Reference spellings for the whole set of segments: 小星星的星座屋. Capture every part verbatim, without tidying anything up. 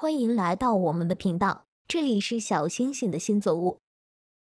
欢迎来到我们的频道，这里是小星星的星座屋。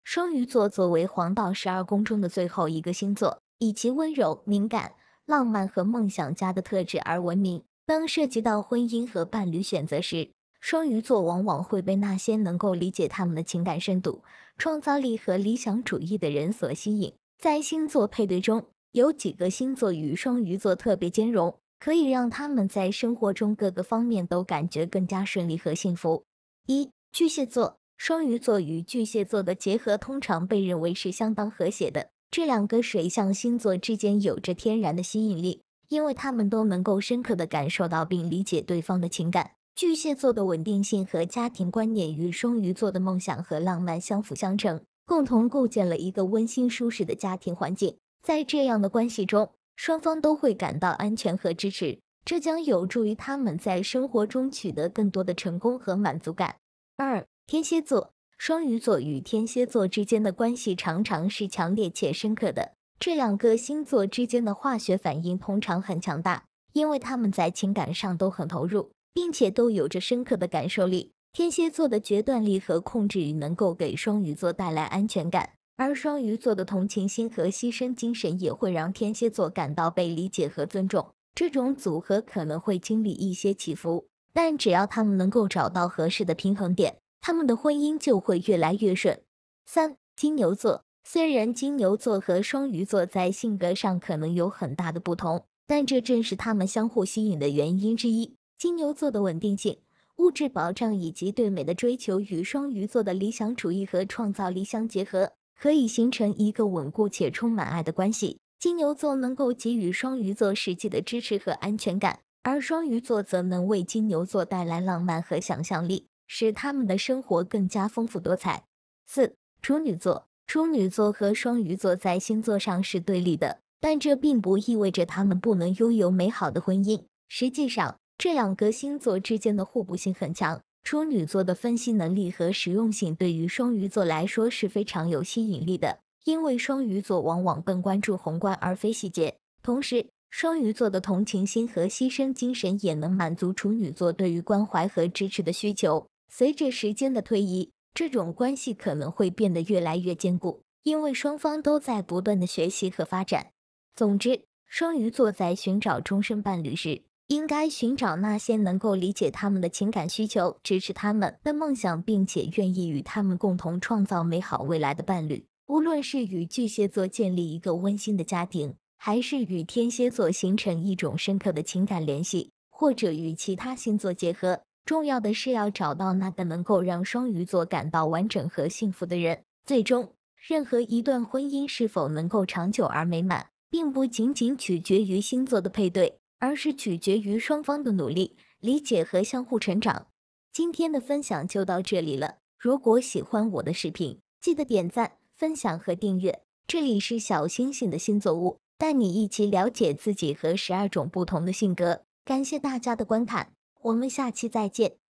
双鱼座作为黄道十二宫中的最后一个星座，以其温柔、敏感、浪漫和梦想家的特质而闻名。当涉及到婚姻和伴侣选择时，双鱼座往往会被那些能够理解他们的情感深度、创造力和理想主义的人所吸引。在星座配对中，有几个星座与双鱼座特别兼容，可以让他们在生活中各个方面都感觉更加顺利和幸福。一、巨蟹座。双鱼座与巨蟹座的结合通常被认为是相当和谐的，这两个水象星座之间有着天然的吸引力，因为他们都能够深刻地感受到并理解对方的情感。巨蟹座的稳定性和家庭观念与双鱼座的梦想和浪漫相辅相成，共同构建了一个温馨舒适的家庭环境。在这样的关系中，双方都会感到安全和支持，这将有助于他们在生活中取得更多的成功和满足感。二、天蝎座。双鱼座与天蝎座之间的关系常常是强烈且深刻的，这两个星座之间的化学反应通常很强大，因为他们在情感上都很投入，并且都有着深刻的感受力。天蝎座的决断力和控制欲能够给双鱼座带来安全感，而双鱼座的同情心和牺牲精神也会让天蝎座感到被理解和尊重。这种组合可能会经历一些起伏，但只要他们能够找到合适的平衡点，他们的婚姻就会越来越顺。三、金牛座。虽然金牛座和双鱼座在性格上可能有很大的不同，但这正是他们相互吸引的原因之一。金牛座的稳定性、物质保障以及对美的追求与双鱼座的理想主义和创造力相结合，可以形成一个稳固且充满爱的关系。金牛座能够给予双鱼座实际的支持和安全感，而双鱼座则能为金牛座带来浪漫和想象力，使他们的生活更加丰富多彩。四、处女座。处女座和双鱼座在星座上是对立的，但这并不意味着他们不能拥有美好的婚姻。实际上，这两个星座之间的互补性很强，处女座的分析能力和实用性对于双鱼座来说是非常有吸引力的，因为双鱼座往往更关注宏观而非细节。同时，双鱼座的同情心和牺牲精神也能满足处女座对于关怀和支持的需求。随着时间的推移，这种关系可能会变得越来越坚固，因为双方都在不断的学习和发展。总之，双鱼座在寻找终身伴侣时，应该寻找那些能够理解他们的情感需求、支持他们的梦想，并且愿意与他们共同创造美好未来的伴侣。无论是与巨蟹座建立一个温馨的家庭，还是与天蝎座形成一种深刻的情感联系，或者与其他星座结合，重要的是要找到那个能够让双鱼座感到完整和幸福的人。最终，任何一段婚姻是否能够长久而美满，并不仅仅取决于星座的配对，而是取决于双方的努力、理解和相互成长。今天的分享就到这里了，如果喜欢我的视频，记得点赞、分享和订阅。这里是小星星的星座屋，带你一起了解自己和十二种不同的性格。感谢大家的观看，我们下期再见。